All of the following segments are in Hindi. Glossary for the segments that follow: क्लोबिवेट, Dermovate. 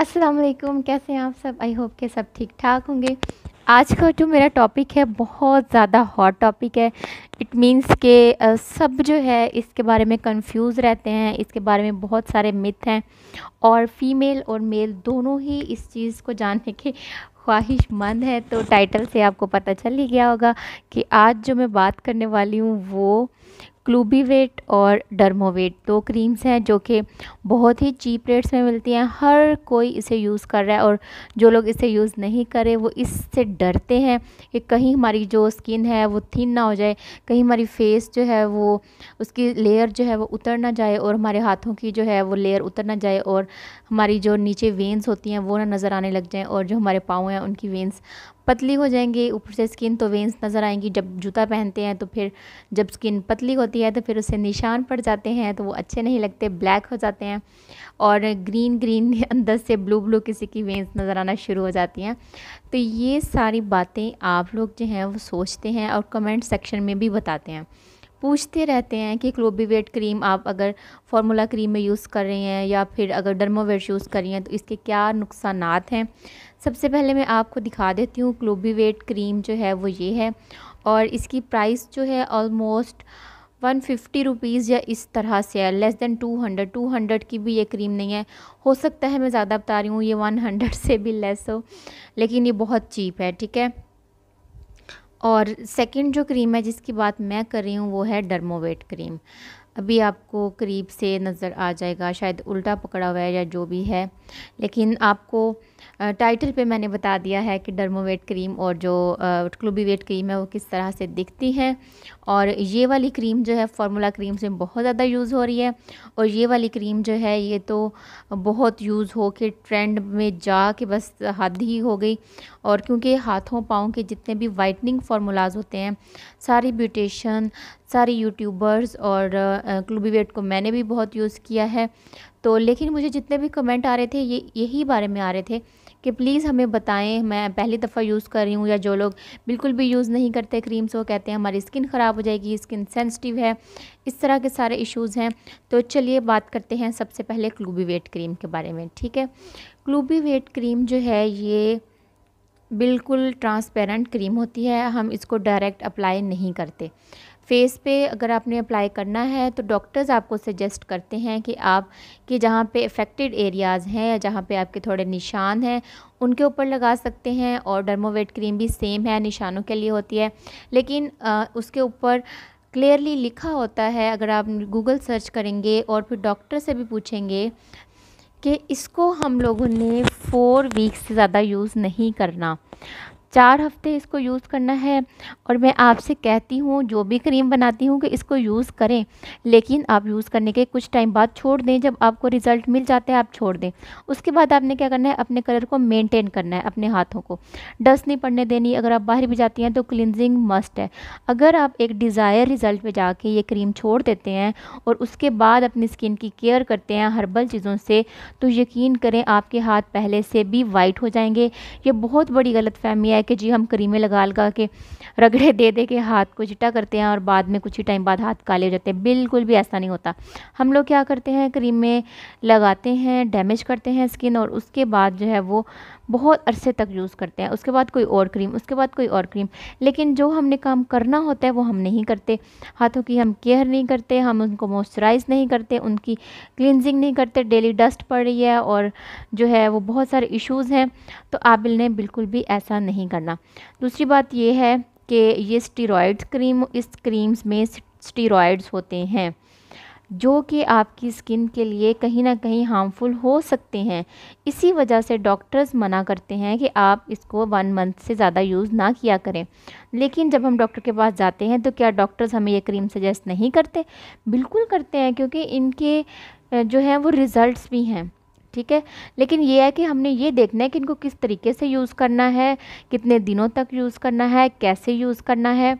अस्सलाम वालेकुम, कैसे हैं आप सब। आई होप के सब ठीक ठाक होंगे। आज का जो मेरा टॉपिक है बहुत ज़्यादा हॉट टॉपिक है। इट मीन्स के सब जो है इसके बारे में कंफ्यूज रहते हैं, इसके बारे में बहुत सारे मिथ हैं और फीमेल और मेल दोनों ही इस चीज़ को जानने के ख्वाहिशमंद है। तो टाइटल से आपको पता चल ही गया होगा कि आज जो मैं बात करने वाली हूँ वो क्लोबिवेट और डर्मोवेट दो क्रीम्स हैं जो कि बहुत ही चीप रेट्स में मिलती हैं। हर कोई इसे यूज़ कर रहा है और जो लोग इसे यूज़ नहीं करे वो इससे डरते हैं कि कहीं हमारी जो स्किन है वो थिन ना हो जाए, कहीं हमारी फेस जो है वो उसकी लेयर जो है वो उतर ना जाए और हमारे हाथों की जो है वो लेयर उतर ना जाए और हमारी जो नीचे वेंस होती हैं वो ना नज़र आने लग जाएँ और जो हमारे पाँव हैं उनकी वेंस पतली हो जाएंगी, ऊपर से स्किन तो वेंस नज़र आएंगी। जब जूता पहनते हैं तो फिर जब स्किन पतली होती है तो फिर उससे निशान पड़ जाते हैं तो वो अच्छे नहीं लगते, ब्लैक हो जाते हैं और ग्रीन ग्रीन अंदर से ब्लू ब्लू किसी की वेंस नज़र आना शुरू हो जाती हैं। तो ये सारी बातें आप लोग जो हैं वो सोचते हैं और कमेंट सेक्शन में भी बताते हैं, पूछते रहते हैं कि क्लोबिवेट क्रीम आप अगर फार्मूला क्रीम में यूज़ कर रहे हैं या फिर अगर डर्मोवेट यूज़ कर रही हैं तो इसके क्या नुकसानात हैं। सबसे पहले मैं आपको दिखा देती हूँ क्लोबिवेट क्रीम जो है वो ये है और इसकी प्राइस जो है ऑलमोस्ट 150 रुपीज़ या इस तरह से है, लेस दैन 200 की भी ये क्रीम नहीं है। हो सकता है मैं ज़्यादा बता रही हूँ, ये 100 से भी लेस हो, लेकिन ये बहुत चीप है, ठीक है। और सेकंड जो क्रीम है जिसकी बात मैं कर रही हूँ वो है डर्मोवेट क्रीम। अभी आपको करीब से नज़र आ जाएगा, शायद उल्टा पकड़ा हुआ है या जो भी है, लेकिन आपको टाइटल पे मैंने बता दिया है कि डर्मोवेट क्रीम और जो क्लोबिवेट क्रीम है वो किस तरह से दिखती हैं। और ये वाली क्रीम जो है फार्मूला क्रीम्स में बहुत ज़्यादा यूज़ हो रही है और ये वाली क्रीम जो है ये तो बहुत यूज़ हो के ट्रेंड में जा के बस हद ही हो गई। और क्योंकि हाथों पाँव के जितने भी वाइटनिंग फार्मूलाज होते हैं सारी ब्यूटिशियन, सारी यूट्यूबर्स और क्लोबिवेट को मैंने भी बहुत यूज़ किया है। तो लेकिन मुझे जितने भी कमेंट आ रहे थे ये यही बारे में आ रहे थे कि प्लीज़ हमें बताएं, मैं पहली दफ़ा यूज़ कर रही हूँ, या जो लोग बिल्कुल भी यूज़ नहीं करते क्रीम्स वो कहते हैं हमारी स्किन ख़राब हो जाएगी, स्किन सेंसिटिव है, इस तरह के सारे इश्यूज़ हैं। तो चलिए बात करते हैं सबसे पहले क्लोबिवेट क्रीम के बारे में, ठीक है। क्लोबिवेट क्रीम जो है ये बिल्कुल ट्रांसपेरेंट क्रीम होती है, हम इसको डायरेक्ट अप्लाई नहीं करते फेस पे। अगर आपने अप्लाई करना है तो डॉक्टर्स आपको सजेस्ट करते हैं कि आप कि जहाँ पे अफेक्टेड एरियाज़ हैं या जहाँ पे आपके थोड़े निशान हैं उनके ऊपर लगा सकते हैं। और डर्मोवेट क्रीम भी सेम है, निशानों के लिए होती है, लेकिन उसके ऊपर क्लियरली लिखा होता है, अगर आप गूगल सर्च करेंगे और फिर डॉक्टर से भी पूछेंगे कि इसको हम लोगों ने 4 वीक्स से ज़्यादा यूज़ नहीं करना, 4 हफ्ते इसको यूज़ करना है। और मैं आपसे कहती हूँ जो भी क्रीम बनाती हूँ कि इसको यूज़ करें, लेकिन आप यूज़ करने के कुछ टाइम बाद छोड़ दें। जब आपको रिज़ल्ट मिल जाता है आप छोड़ दें, उसके बाद आपने क्या करना है, अपने कलर को मेंटेन करना है, अपने हाथों को डस्ट नहीं पड़ने देनी। अगर आप बाहर भी जाती हैं तो क्लिनजिंग मस्ट है। अगर आप एक डिज़ायर रिज़ल्ट पर जाके ये क्रीम छोड़ देते हैं और उसके बाद अपनी स्किन की केयर करते हैं हर्बल चीज़ों से, तो यकीन करें आपके हाथ पहले से भी वाइट हो जाएंगे। ये बहुत बड़ी गलतफहमी है कि जी हम क्रीमें लगा लगा के रगड़े दे दे के हाथ को चिट्टा करते हैं और बाद में कुछ ही टाइम बाद हाथ काले हो जाते हैं। बिल्कुल भी ऐसा नहीं होता। हम लोग क्या करते हैं, क्रीमें लगाते हैं, डैमेज करते हैं स्किन और उसके बाद जो है वो बहुत अरसे तक यूज़ करते हैं, उसके बाद कोई और क्रीम, उसके बाद कोई और क्रीम, लेकिन जो हमने काम करना होता है वो हम नहीं करते। हाथों की हम केयर नहीं करते, हम उनको मॉइस्चराइज़ नहीं करते, उनकी क्लिनजिंग नहीं करते, डेली डस्ट पड़ रही है और जो है वो बहुत सारे इश्यूज़ हैं। तो आपने बिल्कुल भी ऐसा नहीं करना। दूसरी बात ये है कि ये स्टीरॉइड्स क्रीम, इस क्रीम्स में स्टीरॉइड्स होते हैं जो कि आपकी स्किन के लिए कहीं ना कहीं हार्मफुल हो सकते हैं। इसी वजह से डॉक्टर्स मना करते हैं कि आप इसको 1 मंथ से ज़्यादा यूज़ ना किया करें। लेकिन जब हम डॉक्टर के पास जाते हैं तो क्या डॉक्टर्स हमें ये क्रीम सजेस्ट नहीं करते? बिल्कुल करते हैं, क्योंकि इनके जो हैं वो रिज़ल्ट्स भी हैं, ठीक है। लेकिन ये है कि हमने ये देखना है कि इनको किस तरीके से यूज़ करना है, कितने दिनों तक यूज़ करना है, कैसे यूज़ करना है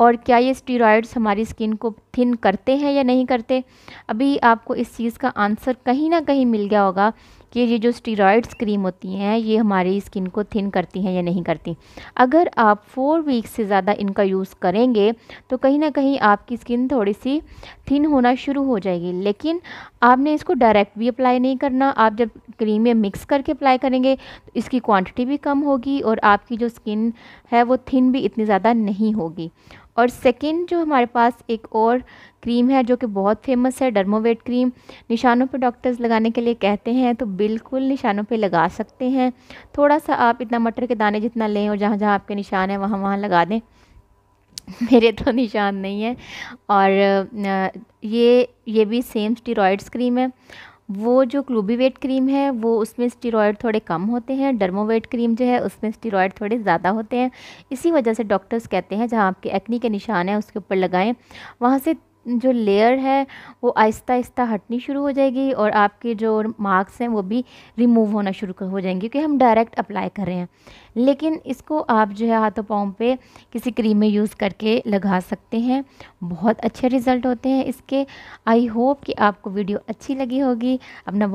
और क्या ये स्टीरॉइड्स हमारी स्किन को थिन करते हैं या नहीं करते। अभी आपको इस चीज़ का आंसर कहीं ना कहीं मिल गया होगा कि ये जो स्टीरॉयड्स क्रीम होती हैं ये हमारी स्किन को थिन करती हैं या नहीं करती। अगर आप 4 वीक्स से ज़्यादा इनका यूज़ करेंगे तो कहीं ना कहीं आपकी स्किन थोड़ी सी थिन होना शुरू हो जाएगी। लेकिन आपने इसको डायरेक्ट भी अप्लाई नहीं करना, आप जब क्रीम में मिक्स करके अप्लाई करेंगे तो इसकी क्वांटिटी भी कम होगी और आपकी जो स्किन है वो थिन भी इतनी ज़्यादा नहीं होगी। और सेकंड जो हमारे पास एक और क्रीम है जो कि बहुत फेमस है, डर्मोवेट क्रीम, निशानों पे डॉक्टर्स लगाने के लिए कहते हैं, तो बिल्कुल निशानों पे लगा सकते हैं। थोड़ा सा आप इतना मटर के दाने जितना लें और जहाँ जहाँ आपके निशान हैं वहाँ वहाँ लगा दें। मेरे तो निशान नहीं है। और ये भी सेम स्टीरॉयड्स क्रीम है। वो जो क्लोबिवेट क्रीम है वो उसमें स्टीरॉयड थोड़े कम होते हैं, डर्मोवेट क्रीम जो है उसमें स्टीरॉयड थोड़े ज़्यादा होते हैं। इसी वजह से डॉक्टर्स कहते हैं जहाँ आपके एक्ने के निशान हैं उसके ऊपर लगाएं, वहाँ से जो लेयर है वो आहिस्ता आहिस्ता हटनी शुरू हो जाएगी और आपके जो मार्क्स हैं वो भी रिमूव होना शुरू हो जाएंगे क्योंकि हम डायरेक्ट अप्लाई कर रहे हैं। लेकिन इसको आप जो है हाथों पाँव पे किसी क्रीम में यूज़ करके लगा सकते हैं, बहुत अच्छे रिज़ल्ट होते हैं इसके। आई होप कि आपको वीडियो अच्छी लगी होगी। अपना